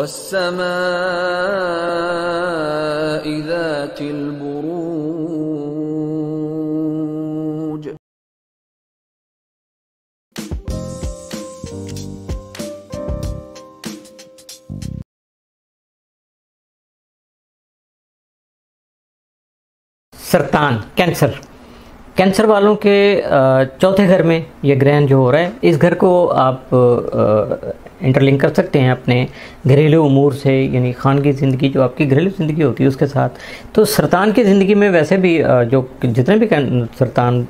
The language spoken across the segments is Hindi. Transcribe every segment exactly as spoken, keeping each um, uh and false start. والسماء ذات البروج. सरतान कैंसर, कैंसर वालों के चौथे घर में ये ग्रहण जो हो रहा है, इस घर को आप इंटरलिंक कर सकते हैं अपने घरेलू उमूर से, यानी खानगी ज़िंदगी जो आपकी घरेलू ज़िंदगी होती है उसके साथ। तो सरतान की ज़िंदगी में वैसे भी जो जितने भी सरतान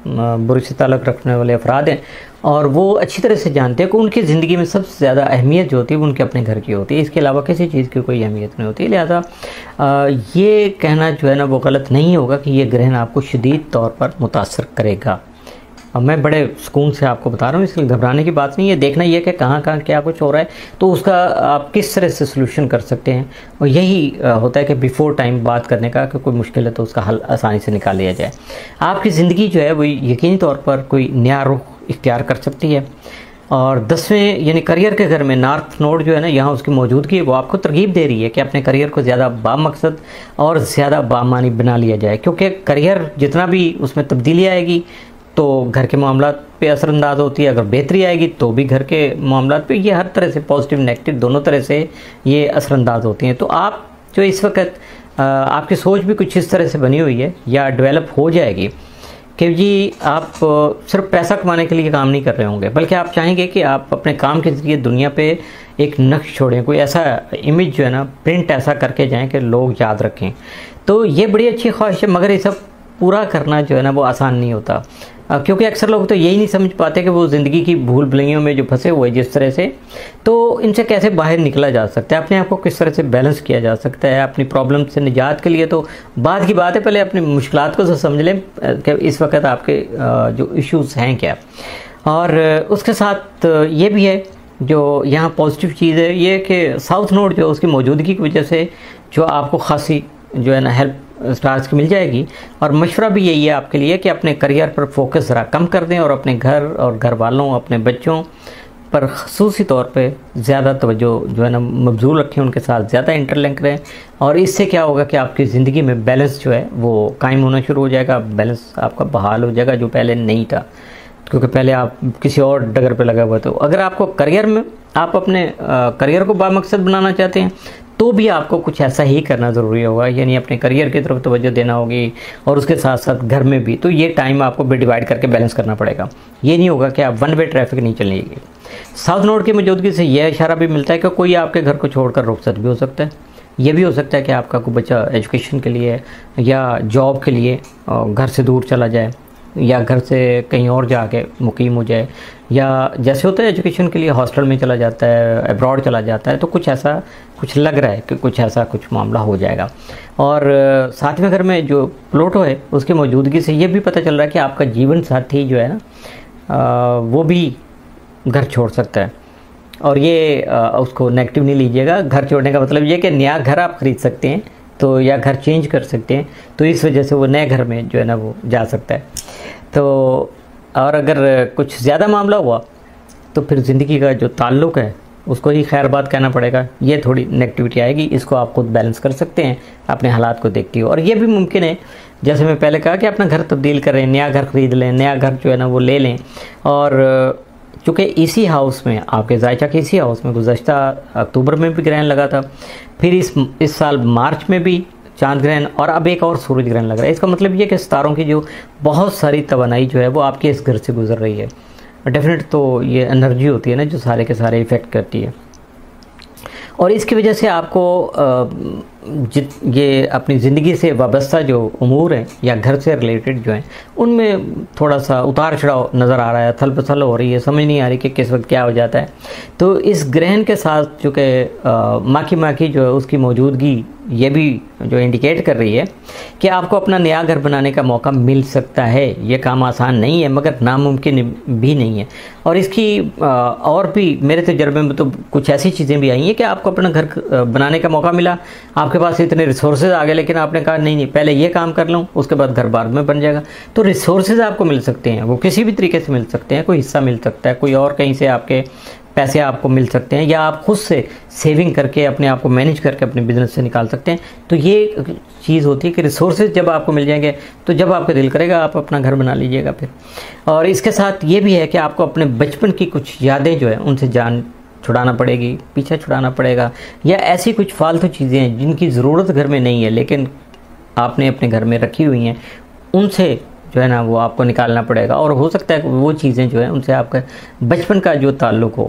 बुरे से ताल्लुक़ रखने वाले अफराद हैं, और वो अच्छी तरह से जानते हैं कि उनकी ज़िंदगी में सबसे ज़्यादा अहमियत जो होती है वो उनके अपने घर की होती है, इसके अलावा किसी चीज़ की कोई अहमियत नहीं होती। लिहाजा ये कहना जो है ना वो गलत नहीं होगा कि ये ग्रहण आपको शदीद तौर पर मुतासर करेगा। अब मैं बड़े सुकून से आपको बता रहा हूँ, इसलिए घबराने की बात नहीं है। देखना यह कि कहाँ कहाँ क्या कुछ हो रहा है, तो उसका आप किस तरह से सलूशन कर सकते हैं, और यही होता है कि बिफोर टाइम बात करने का, कि कोई मुश्किल है तो उसका हल आसानी से निकाल लिया जाए। आपकी ज़िंदगी जो है वो यकीनी तौर पर कोई नया रुख इख्तियार कर सकती है। और दसवें यानी करियर के घर में नॉर्थ नोड जो है ना, यहाँ उसकी मौजूदगी वो आपको तरगीब दे रही है कि अपने करियर को ज़्यादा बामकसद और ज़्यादा बामानी बना लिया जाए, क्योंकि करियर जितना भी उसमें तब्दीली आएगी तो घर के मामला पे असरअंदाज होती है, अगर बेहतरी आएगी तो भी घर के मामला पे। ये हर तरह से पॉजिटिव नेगेटिव दोनों तरह से ये असरअंदाज होती हैं। तो आप जो इस वक्त आपकी सोच भी कुछ इस तरह से बनी हुई है या डेवलप हो जाएगी कि जी आप सिर्फ पैसा कमाने के लिए काम नहीं कर रहे होंगे, बल्कि आप चाहेंगे कि आप अपने काम के ज़रिए दुनिया पे एक नक्श छोड़ें, कोई ऐसा इमेज जो है ना प्रिंट ऐसा करके जाएं कि लोग याद रखें। तो ये बड़ी अच्छी ख्वाहिश है, मगर ये सब पूरा करना जो है ना वो आसान नहीं होता, क्योंकि अक्सर लोग तो यही नहीं समझ पाते कि वो ज़िंदगी की भूल भुलैयों में जो फंसे हुए जिस तरह से, तो इनसे कैसे बाहर निकला जा सकता है, अपने आप को किस तरह से बैलेंस किया जा सकता है। अपनी प्रॉब्लम से निजात के लिए तो बाद की बात है, पहले अपनी मुश्किलात को तो समझ लें कि इस वक्त आपके जो इश्यूज़ हैं क्या। और उसके साथ ये भी है जो यहाँ पॉजिटिव चीज़ है ये कि साउथ नोड जो उसकी मौजूदगी की वजह से जो आपको खासी जो है ना हेल्प स्टार्स की मिल जाएगी। और मशवरा भी यही है आपके लिए कि अपने करियर पर फोकस ज़रा कम कर दें और अपने घर और घर वालों अपने बच्चों पर ख़ुसूसी तौर पे ज़्यादा तवज्जो जो है ना मबजूल रखें, उनके साथ ज़्यादा इंटरलिंक रहें। और इससे क्या होगा कि आपकी ज़िंदगी में बैलेंस जो है वो कायम होना शुरू हो जाएगा, बैलेंस आपका बहाल हो जाएगा जो पहले नहीं था, क्योंकि पहले आप किसी और डगर पे लगा हुआ था। अगर आपको करियर में आप अपने करियर को बामकसद बनाना चाहते हैं तो भी आपको कुछ ऐसा ही करना ज़रूरी होगा, यानी अपने करियर की तरफ तवज्जो देना होगी और उसके साथ साथ घर में भी। तो ये टाइम आपको डिवाइड करके बैलेंस करना पड़ेगा, ये नहीं होगा कि आप वन वे ट्रैफिक नहीं चलेगी। साउथ नोड की मौजूदगी से यह इशारा भी मिलता है कि कोई आपके घर को छोड़कर रुखसत भी हो सकता है। ये भी हो सकता है कि आपका कोई बच्चा एजुकेशन के लिए या जॉब के लिए घर से दूर चला जाए, या घर से कहीं और जाके मुकीम हो जाए, या जैसे होता है एजुकेशन के लिए हॉस्टल में चला जाता है, अब्रॉड चला जाता है। तो कुछ ऐसा कुछ लग रहा है कि कुछ ऐसा कुछ मामला हो जाएगा। और सातवें घर में जो प्लूटो है उसकी मौजूदगी से ये भी पता चल रहा है कि आपका जीवन साथी जो है ना वो भी घर छोड़ सकता है, और ये उसको नेगेटिव नहीं लीजिएगा। घर छोड़ने का मतलब ये कि नया घर आप ख़रीद सकते हैं तो, या घर चेंज कर सकते हैं, तो इस वजह से वो नए घर में जो है ना वो जा सकता है। तो और अगर कुछ ज़्यादा मामला हुआ तो फिर ज़िंदगी का जो ताल्लुक़ है उसको ही खैरबाद कहना पड़ेगा, ये थोड़ी नेगेटिविटी आएगी। इसको आप खुद बैलेंस कर सकते हैं अपने हालात को देखते हुए। और ये भी मुमकिन है जैसे मैं पहले कहा कि अपना घर तब्दील करें, नया घर ख़रीद लें, नया घर जो है ना वो ले लें। और चूँकि इसी हाउस में आपके जायचा के इसी हाउस में गुज़श्ता अक्टूबर में भी ग्रहण लगा था, फिर इस इस साल मार्च में भी चांद ग्रहण, और अब एक और सूरज ग्रहण लग रहा है। इसका मतलब ये कि सितारों की जो बहुत सारी तवानाई जो है वो आपके इस घर से गुजर रही है। डेफिनेट तो ये एनर्जी होती है ना जो सारे के सारे इफ़ेक्ट करती है, और इसकी वजह से आपको जित ये अपनी ज़िंदगी से वाबस्ता जो उमूर हैं या घर से रिलेटेड जो हैं उनमें थोड़ा सा उतार चढ़ाव नज़र आ रहा है, थल पथल हो रही है, समझ नहीं आ रही कि किस वक्त क्या हो जाता है। तो इस ग्रहण के साथ चूँकि माखी माखी जो है उसकी मौजूदगी ये भी जो इंडिकेट कर रही है कि आपको अपना नया घर बनाने का मौका मिल सकता है। ये काम आसान नहीं है मगर नामुमकिन भी नहीं है। और इसकी और भी मेरे तजुर्बे में तो कुछ ऐसी चीज़ें भी आई हैं कि आपको अपना घर बनाने का मौका मिला, आपके पास इतने रिसोर्सेज आ गए, लेकिन आपने कहा नहीं नहीं पहले ये काम कर लूँ उसके बाद घर बाद में बन जाएगा। तो रिसोर्सेज आपको मिल सकते हैं, वो किसी भी तरीके से मिल सकते हैं, कोई हिस्सा मिल सकता है, कोई और कहीं से आपके पैसे आपको मिल सकते हैं, या आप खुद से सेविंग करके अपने आप को मैनेज करके अपने बिजनेस से निकाल सकते हैं। तो ये चीज़ होती है कि रिसोर्सेज जब आपको मिल जाएंगे तो जब आपका दिल करेगा आप अपना घर बना लीजिएगा फिर। और इसके साथ ये भी है कि आपको अपने बचपन की कुछ यादें जो है उनसे जान छुड़ाना पड़ेगी, पीछा छुड़ाना पड़ेगा, या ऐसी कुछ फालतू चीज़ें हैं जिनकी ज़रूरत घर में नहीं है लेकिन आपने अपने घर में रखी हुई हैं, उनसे जो है ना वो आपको निकालना पड़ेगा। और हो सकता है कि वो चीज़ें जो है उनसे आपका बचपन का जो ताल्लुक हो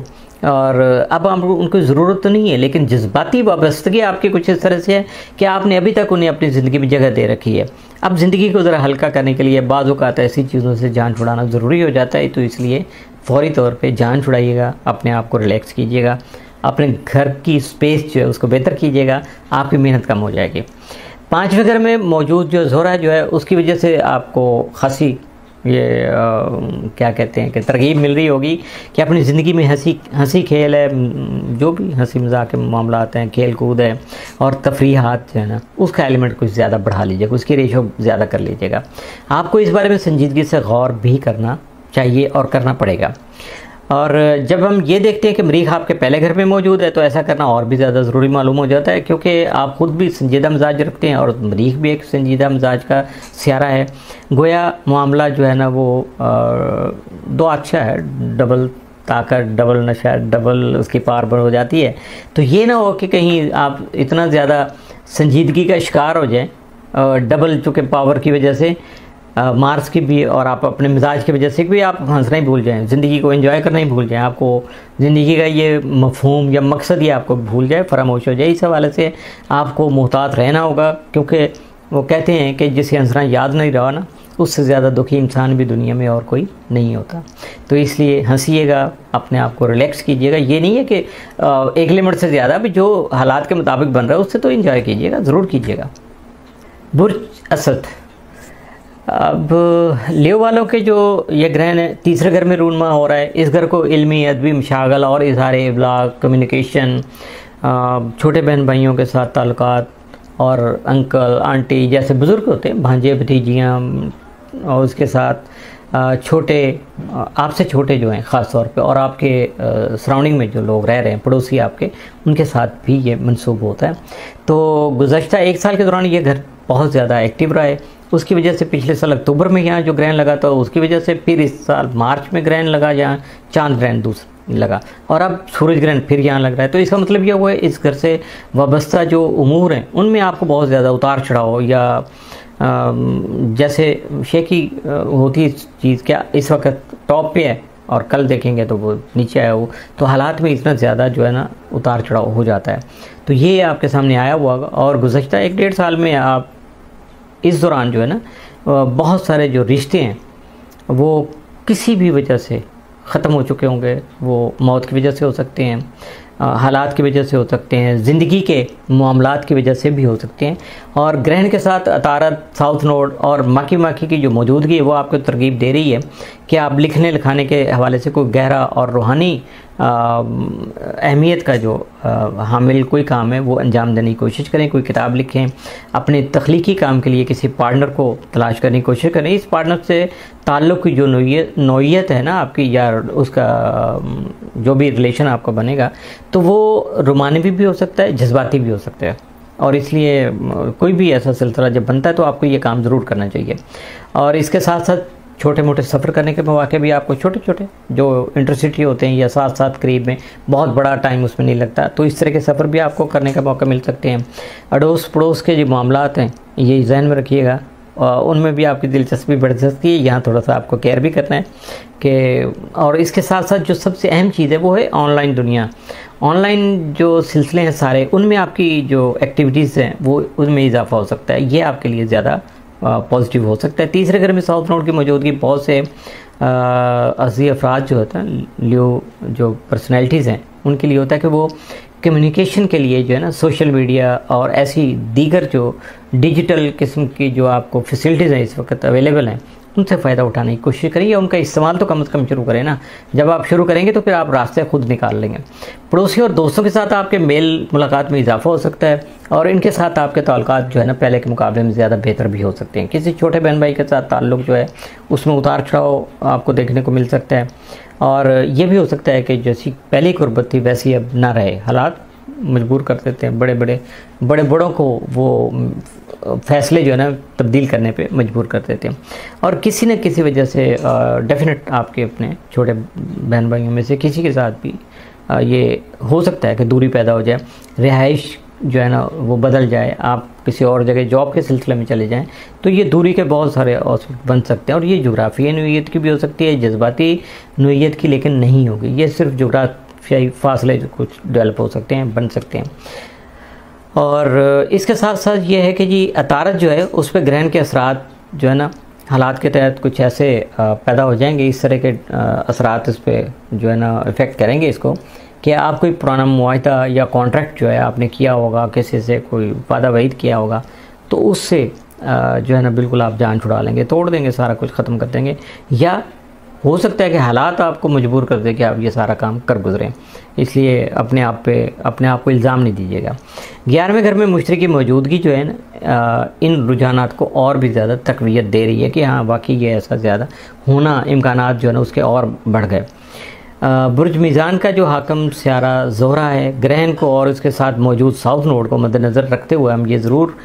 और अब आपको उनको ज़रूरत तो नहीं है, लेकिन जज्बाती वाबस्तगी आपकी कुछ इस तरह से है कि आपने अभी तक उन्हें अपनी ज़िंदगी में जगह दे रखी है। अब ज़िंदगी को ज़रा हल्का करने के लिए बाज़ औक़ात ऐसी चीज़ों से जान छुड़ाना ज़रूरी हो जाता है, तो इसलिए फौरी तौर पे जान छुड़ाइएगा, अपने आप को रिलैक्स कीजिएगा, अपने घर की स्पेस जो है उसको बेहतर कीजिएगा, आपकी मेहनत कम हो जाएगी। पाँचवें घर में मौजूद जो ज़ोरा जो है उसकी वजह से आपको खासी ये आ, क्या कहते हैं कि तरगीब मिल रही होगी कि अपनी ज़िंदगी में हंसी हंसी खेल है, जो भी हंसी मजाक के मामला आते हैं, खेल कूद है और तफरीहात जो है ना उसका एलिमेंट कुछ ज़्यादा बढ़ा लीजिएगा, उसकी रेशो ज़्यादा कर लीजिएगा। आपको इस बारे में संजीदगी से गौर भी करना चाहिए और करना पड़ेगा। और जब हम ये देखते हैं कि मरीख आपके पहले घर में मौजूद है तो ऐसा करना और भी ज़्यादा ज़रूरी मालूम हो जाता है, क्योंकि आप ख़ुद भी संजीदा मिजाज रखते हैं और मरीख भी एक संजीदा मिजाज का स्यारा है। गोया मामला जो है ना वो दो अच्छा है, डबल ताकत, डबल नशा, डबल उसकी पार पर हो जाती है। तो ये ना हो कि कहीं आप इतना ज़्यादा संजीदगी का शिकार हो जाएँ डबल चूँकि पावर की वजह से मार्स की भी, और आप अपने मिजाज की वजह से भी आप हंसना ही भूल जाएं, ज़िंदगी को एंजॉय करना ही भूल जाएं, आपको ज़िंदगी का ये मफहूम या मकसद ही आपको भूल जाए, फरामोश हो जाए। इस हवाले से आपको मुहतात रहना होगा, क्योंकि वो कहते हैं कि जिसे हंसना याद नहीं रहा ना उससे ज़्यादा दुखी इंसान भी दुनिया में और कोई नहीं होता। तो इसलिए हंसीएगा, अपने आप को रिलैक्स कीजिएगा। ये नहीं है कि एक लिमिट से ज़्यादा, भी जो हालात के मुताबिक बन रहा है उससे तो इंजॉय कीजिएगा, ज़रूर कीजिएगा। बुर्ज असद। अब लियो वालों के जो ये ग्रहण तीसरे घर में रूनमा हो रहा है, इस घर को इल्मी, अदबी मशागल और इजहारे इब्लाग, कम्युनिकेशन, छोटे बहन भाइयों के साथ ताल्लुकात और अंकल आंटी जैसे बुज़ुर्ग होते हैं, भांजे भतीजियाँ और उसके साथ छोटे आपसे छोटे जो हैं ख़ास तौर पे, और आपके सराउंडिंग में जो लोग रह रहे हैं पड़ोसी आपके, उनके साथ भी ये मनसूब होता है। तो गुज़श्ता एक साल के दौरान ये घर बहुत ज़्यादा एक्टिव रहा है, उसकी वजह से पिछले साल अक्टूबर में यहाँ जो ग्रहण लगा था उसकी वजह से, फिर इस साल मार्च में ग्रहण लगा यहाँ चांद ग्रहण दूसरा लगा, और अब सूरज ग्रहण फिर यहाँ लग रहा है। तो इसका मतलब यह हुआ है इस घर से वाबस्ता जो उमूर हैं उनमें आपको बहुत ज़्यादा उतार चढ़ाव या आ, जैसे शेखी होती इस चीज़ क्या इस वक्त टॉप पे है और कल देखेंगे तो वो नीचे आया हो, तो हालात में इतना ज़्यादा जो है ना उतार चढ़ाव हो जाता है। तो ये आपके सामने आया हुआ होगा। और गुज़श्ता एक डेढ़ साल में आप इस दौरान जो है ना बहुत सारे जो रिश्ते हैं वो किसी भी वजह से ख़त्म हो चुके होंगे, वो मौत की वजह से हो सकते हैं, हालात की वजह से हो सकते हैं, ज़िंदगी के मामलात की वजह से भी हो सकते हैं। और ग्रहण के साथ अतारत, साउथ नोड और माकी माकी की जो मौजूदगी है वो आपको तरगीब दे रही है कि आप लिखने लिखाने के हवाले से कोई गहरा और रूहानी अहमियत का जो हामिल कोई काम है वो अंजाम देने की कोशिश करें, कोई किताब लिखें, अपने तख्लीकी काम के लिए किसी पार्टनर को तलाश करने की कोशिश करें। इस पार्टनर से ताल्लुक़ की जो नौयत नौयत है ना आपकी, या उसका जो भी रिलेशन आपका बनेगा तो वो रोमानवी भी हो सकता है, जज्बाती भी हो सकता है, और इसलिए कोई भी ऐसा सिलसिला जब बनता है तो आपको ये काम ज़रूर करना चाहिए। और इसके साथ साथ छोटे मोटे सफ़र करने के मौके भी आपको, छोटे छोटे जो इंटरसिटी होते हैं या साथ साथ करीब में, बहुत बड़ा टाइम उसमें नहीं लगता, तो इस तरह के सफ़र भी आपको करने का मौका मिल सकते हैं। अड़ोस पड़ोस के जो मामलात हैं ये जहन में रखिएगा, उनमें भी आपकी दिलचस्पी बढ़ सकती है, यहाँ थोड़ा सा आपको केयर भी करना है कि। और इसके साथ साथ जो सबसे अहम चीज़ है वो है ऑनलाइन दुनिया, ऑनलाइन जो सिलसिले हैं सारे, उनमें आपकी जो एक्टिविटीज़ हैं वो उनमें इजाफा हो सकता है, ये आपके लिए ज़्यादा पॉजिटिव हो सकता है। तीसरे घर में साउथ नोड की मौजूदगी बहुत से असली अफराद जो होता है लियो जो पर्सनैलिटीज़ हैं उनके लिए होता है कि वो कम्युनिकेशन के लिए जो है ना सोशल मीडिया और ऐसी दीगर जो डिजिटल किस्म की जो आपको फैसिलिटीज़ हैं इस वक्त अवेलेबल हैं उनसे फ़ायदा उठाने की कोशिश करें या उनका इस्तेमाल तो कम से कम शुरू करें ना। जब आप शुरू करेंगे तो फिर आप रास्ते खुद निकाल लेंगे। पड़ोसी और दोस्तों के साथ आपके मेल मुलाकात में इजाफा हो सकता है और इनके साथ आपके ताल्लुकात जो है ना पहले के मुकाबले में ज़्यादा बेहतर भी हो सकते हैं। किसी छोटे बहन भाई के साथ ताल्लुक जो है उसमें उतार चढ़ाव आपको देखने को मिल सकता है और ये भी हो सकता है कि जैसी पहली गुर्बत थी वैसी अब ना रहे। हालात मजबूर कर देते हैं बड़े बड़े बड़े बड़ों को, वो फैसले जो है ना तब्दील करने पे मजबूर कर देते हैं। और किसी न किसी वजह से डेफिनेट आपके अपने छोटे बहन भाइयों में से किसी के साथ भी आ, ये हो सकता है कि दूरी पैदा हो जाए, रिहाइश जो है ना वो बदल जाए, आप किसी और जगह जॉब के सिलसिले में चले जाएं, तो ये दूरी के बहुत सारे अवसर बन सकते हैं। और ये जुग्राफिया नोयत की भी हो सकती है, जज्बाती नोयत की लेकिन नहीं होगी, ये सिर्फ जुग्राफियाई फासले जो कुछ डेवलप हो सकते हैं, बन सकते हैं। और इसके साथ साथ ये है कि जी अतारत जो है उस पर ग्रहण के असरात जो है ना हालात के तहत कुछ ऐसे पैदा हो जाएंगे, इस तरह के असरात इस पर जो है ना इफ़ेक्ट करेंगे इसको कि आप कोई पुराना मुआहदा या कॉन्ट्रैक्ट जो है आपने किया होगा किसी से, कोई वादा वाहिद किया होगा, तो उससे जो है ना बिल्कुल आप जान छुड़ा लेंगे, तोड़ देंगे, सारा कुछ ख़त्म कर देंगे। या हो सकता है कि हालात आपको मजबूर कर दे कि आप ये सारा काम कर गुजरें, इसलिए अपने आप पे अपने आप को इल्ज़ाम नहीं दीजिएगा। ग्यारहवें घर में मुश्तरी की मौजूदगी जो है ना इन रुझानात को और भी ज़्यादा तकवीत दे रही है कि हाँ वाकई ये ऐसा ज़्यादा होना, इम्कानात जो है ना उसके और बढ़ गए। बुर्ज मीज़ान का जो हाकम स्यारा जोहरा है, ग्रहण को और उसके साथ मौजूद साउथ नोड को मद्देनज़र रखते हुए हम ये ज़रूर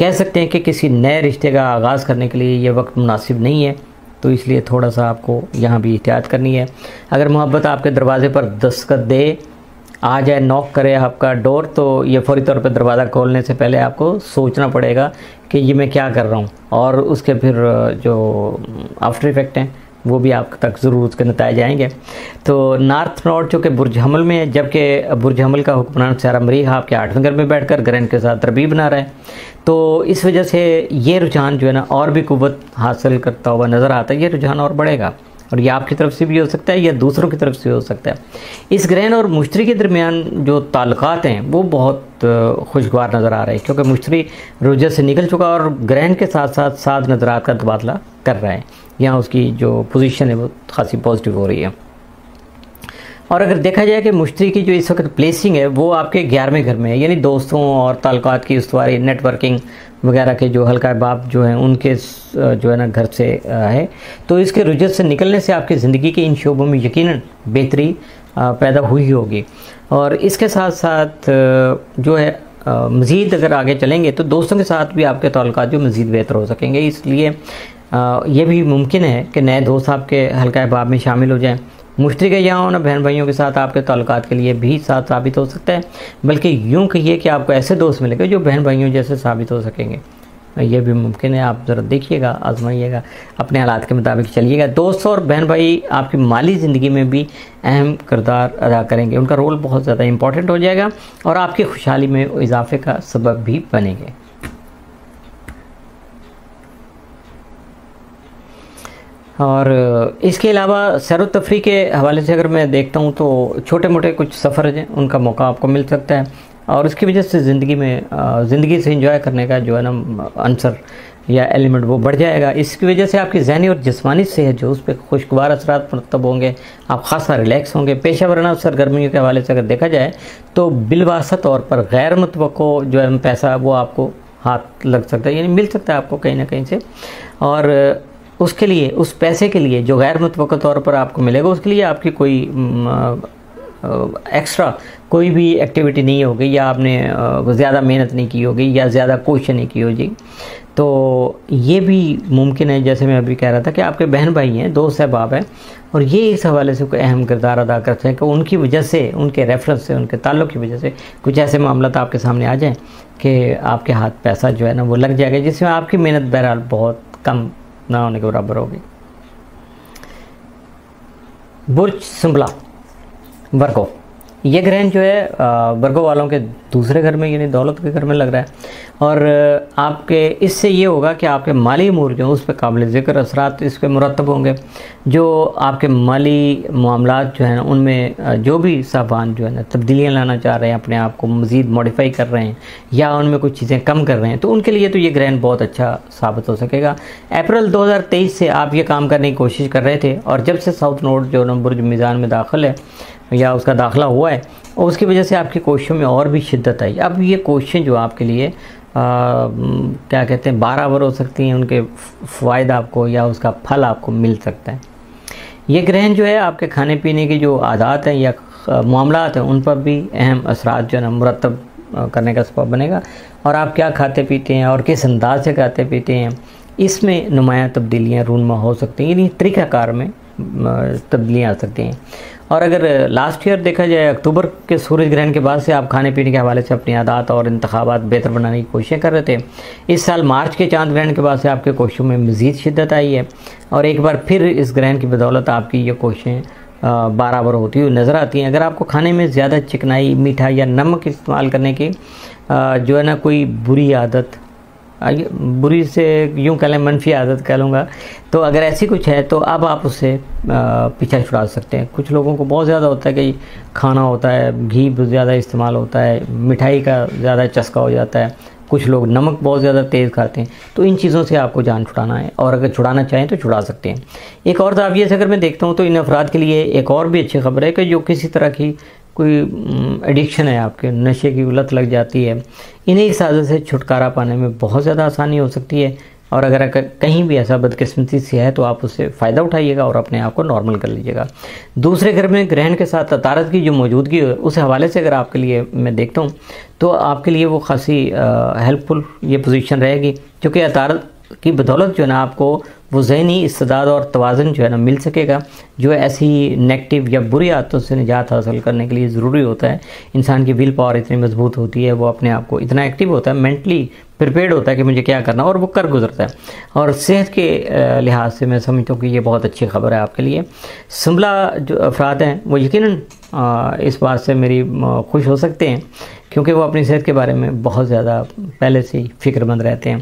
कह सकते हैं कि किसी नए रिश्ते का आगाज़ करने के लिए ये वक्त मुनासिब नहीं है, तो इसलिए थोड़ा सा आपको यहाँ भी एहतियात करनी है। अगर मोहब्बत आपके दरवाज़े पर दस्तक दे, आ जाए, नॉक करे आपका डोर, तो ये फौरी तौर पर दरवाज़ा खोलने से पहले आपको सोचना पड़ेगा कि ये मैं क्या कर रहा हूँ, और उसके फिर जो आफ्टर इफ़ेक्ट हैं वो भी आप तक ज़रूर उसके नताए जाएंगे। तो नार्थ नॉर्थ जो कि बुर्ज हमल में है, जबकि बुर्ज हमल का हुक्मरान सारा मरीह आपके आठवें घर में बैठकर ग्रहण के साथ रबी बना रहा है, तो इस वजह से ये रुझान जो है ना और भी कुव्वत हासिल करता हुआ नज़र आता है। ये रुझान और बढ़ेगा और ये आपकी तरफ से भी हो सकता है या दूसरों की तरफ से हो सकता है। इस ग्रहण और मुश्तरी के दरमियान जो ताल्लुकात हैं वो बहुत खुशगवार नज़र आ रहे हैं, क्योंकि मुश्तरी रोज़ से निकल चुका और ग्रहण के साथ साथ सात नज़रात का तबादला कर रहा है, यहाँ उसकी जो पोजीशन है वो खासी पॉजिटिव हो रही है। और अगर देखा जाए कि मुश्तरी की जो इस वक्त प्लेसिंग है वो आपके ग्यारहवें घर में है, यानी दोस्तों और ताल्लुकात की उस्तवारी, नेटवर्किंग वगैरह के जो हल्का बाप जो हैं उनके जो है ना घर से है, तो इसके रुझान से निकलने से आपकी ज़िंदगी के इन शोबों में यकीनन बेहतरी पैदा हुई होगी। और इसके साथ साथ जो है मज़ीद अगर आगे चलेंगे तो दोस्तों के साथ भी आपके ताल्लुकात जो मज़ीद बेहतर हो सकेंगे, इसलिए यह भी मुमकिन है कि नए दोस्त आपके हल्का बाप में शामिल हो जाएँ। मुश्तरी का यहाँ होना बहन भाइयों के साथ आपके ताल्लुकात के लिए भी साथ साबित हो सकता है, बल्कि यूँ कहिए कि आपको ऐसे दोस्त मिलेंगे जो बहन भाइयों जैसे साबित हो सकेंगे, यह भी मुमकिन है। आप ज़रा देखिएगा, आजमाइएगा, अपने हालात के मुताबिक चलिएगा। दोस्त और बहन भाई आपकी माली ज़िंदगी में भी अहम किरदार अदा करेंगे, उनका रोल बहुत ज़्यादा इम्पॉर्टेंट हो जाएगा और आपकी खुशहाली में इजाफे का सबब भी बनेंगे। और इसके अलावा सैर तफरी के हवाले से अगर मैं देखता हूँ तो छोटे मोटे कुछ सफ़र हैं उनका मौका आपको मिल सकता है, और इसकी वजह से ज़िंदगी में ज़िंदगी से इंजॉय करने का जो है ना आंसर या एलिमेंट वो बढ़ जाएगा। इसकी वजह से आपकी जहनी और जिस्मानी सेहत जो उस पर खुशगवार असरात मरतब होंगे, आप खासा रिलैक्स होंगे। पेशा वराना सरगर्मियों के हवाले से अगर देखा जाए तो बिलवासा तौर पर गैर मुतवक्को जो है पैसा वो आपको हाथ लग सकता है, यानी मिल सकता है आपको कहीं ना कहीं से, और उसके लिए उस पैसे के लिए जो गैर मुतवक्को तौर पर आपको मिलेगा उसके लिए आपकी कोई एक्स्ट्रा कोई भी एक्टिविटी नहीं होगी या आपने ज़्यादा मेहनत नहीं की होगी या ज़्यादा कोशिश नहीं की होगी, तो ये भी मुमकिन है। जैसे मैं अभी कह रहा था कि आपके बहन भाई हैं, दोस्त अहबाब हैं, और ये इस हवाले से कोई अहम किरदार अदा करते हैं कि उनकी वजह से, उनके रेफरेंस से, उनके ताल्लुक़ की वजह से कुछ ऐसे मामला आपके सामने आ जाएँ कि आपके हाथ पैसा जो है ना वो लग जाएगा, जिसमें आपकी मेहनत बहरहाल बहुत कम ना होने के बराबर होगी। बुर्ज संबला वर्गो ये ग्रहण जो है वर्गों वालों के दूसरे घर में यानी दौलत के घर में लग रहा है और आपके इससे ये होगा कि आपके माली अमूर जो उस पर काबिल ज़िक्र असरात इस पर मुरतब होंगे। जो आपके माली मामलात जो हैं उनमें जो भी साहबान जो है ना तब्दीलियाँ लाना चाह रहे हैं, अपने आप को मज़ीद मॉडिफाई कर रहे हैं या उनमें कुछ चीज़ें कम कर रहे हैं, तो उनके लिए तो ये ग्रहण बहुत अच्छा साबित हो सकेगा। अप्रैल दो हज़ार तेईस से आप ये काम करने की कोशिश कर रहे थे और जब से साउथ नोड जो ना बुर्ज मीज़ान में दाखिल है या उसका दाखला हुआ है और उसकी वजह से आपकी कोशिशों में और भी शिद्दत आई। अब ये कोशिशें जो आपके लिए आ, क्या कहते हैं बारह वर हो सकती हैं, उनके फ़ायदा आपको या उसका फल आपको मिल सकता है। ये ग्रहण जो है आपके खाने पीने की जो आदत हैं या मामलात हैं उन पर भी अहम असरात जो है ना मुरतब करने का सबब बनेगा। और आप क्या खाते पीते हैं और किस अंदाज से खाते पीते हैं इसमें नुमाया तब्दीलियाँ रूनमा हो सकती हैं, यानी तरीक़ाकार में तब्दीलियाँ आ सकती हैं। और अगर लास्ट ईयर देखा जाए अक्टूबर के सूरज ग्रहण के बाद से आप खाने पीने के हवाले से अपनी आदत और इंतखाबात बेहतर बनाने की कोशिशें कर रहे थे। इस साल मार्च के चांद ग्रहण के बाद से आपके कोशिशों में मज़ीद शिद्दत आई है और एक बार फिर इस ग्रहण की बदौलत आपकी ये कोशिशें बराबर होती हुई नज़र आती हैं। अगर आपको खाने में ज़्यादा चिकनाई, मीठा या नमक इस्तेमाल करने की जो है ना कोई बुरी आदत, बुरी से यूँ कह लें मनफी आदत कह लूँगा, तो अगर ऐसी कुछ है तो अब आप उससे पीछा छुड़ा सकते हैं। कुछ लोगों को बहुत ज़्यादा होता है कि खाना होता है, घी ज़्यादा इस्तेमाल होता है, मिठाई का ज़्यादा चस्का हो जाता है, कुछ लोग नमक बहुत ज़्यादा तेज़ खाते हैं, तो इन चीज़ों से आपको जान छुड़ाना है और अगर छुड़ाना चाहें तो छुड़ा सकते हैं। एक और जाविये से अगर मैं देखता हूँ तो इन अफराद के लिए एक और भी अच्छी खबर है कि जो किसी तरह की कोई एडिक्शन है, आपके नशे की लत लग जाती है, इन्हीं इस आदत से छुटकारा पाने में बहुत ज़्यादा आसानी हो सकती है। और अगर कहीं भी ऐसा बदकिस्मती से है तो आप उससे फ़ायदा उठाइएगा और अपने आप को नॉर्मल कर लीजिएगा। दूसरे घर में ग्रहण के साथ तारत की जो मौजूदगी है उस हवाले से अगर आपके लिए मैं देखता हूँ तो आपके लिए वो खासी हेल्पफुल ये पोजीशन रहेगी, क्योंकि तारत की बदौलत जो है ना आपको वो ज़हनी इस्तेदाद और तवाज़ुन जो है ना मिल सकेगा, जो ऐसी नेगेटिव या बुरी आदतों से निजात हासिल करने के लिए ज़रूरी होता है। इंसान की विल पावर इतनी मजबूत होती है, वो अपने आप को इतना एक्टिव होता है, मेंटली प्रिपेयर्ड होता है कि मुझे क्या करना, और वो कर गुजरता है। और सेहत के लिहाज से मैं समझता हूँ कि ये बहुत अच्छी खबर है आपके लिए। सिंबला जो अफराद हैं वो यकीनन इस बात से मेरी खुश हो सकते हैं क्योंकि वो अपनी सेहत के बारे में बहुत ज़्यादा पहले से ही फ़िक्रमंद रहते हैं।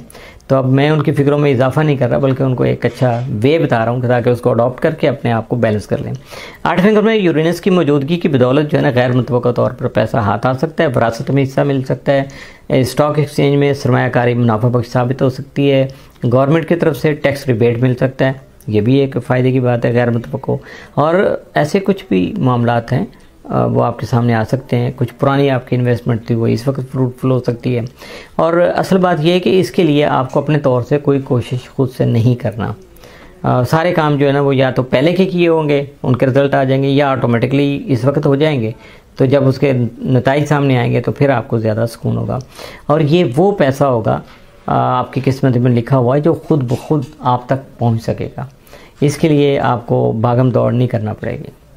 तो अब मैं उनकी फ़िक्रों में इजाफा नहीं कर रहा बल्कि उनको एक अच्छा वे बता रहा हूँ ताकि उसको अडॉप्ट करके अपने आप को बैलेंस कर लें। आठवें घर में यूरेनस की मौजूदगी की बदौलत जो है ना गैर मुतवक्का तौर पर पैसा हाथ आ सकता है, विरासत में हिस्सा मिल सकता है, स्टॉक एक्सचेंज में सरमायाकारी मुनाफा बख्श साबित हो सकती है, गवर्नमेंट की तरफ से टैक्स रिबेट मिल सकता है, ये भी एक फ़ायदे की बात है गैर मुतवक्का। और ऐसे कुछ भी मामलात हैं वो आपके सामने आ सकते हैं। कुछ पुरानी आपकी इन्वेस्टमेंट थी वो इस वक्त फ्रूटफुल हो सकती है। और असल बात यह है कि इसके लिए आपको अपने तौर से कोई कोशिश खुद से नहीं करना, आ, सारे काम जो है ना वो या तो पहले के किए होंगे, उनके रिज़ल्ट आ जाएंगे, या ऑटोमेटिकली इस वक्त हो जाएंगे। तो जब उसके नतीजे सामने आएंगे तो फिर आपको ज़्यादा सुकून होगा। और ये वो पैसा होगा आ, आपकी किस्मत में लिखा हुआ है जो खुद ब खुद आप तक पहुँच सकेगा। इसके लिए आपको भागम दौड़ नहीं करना पड़ेगी।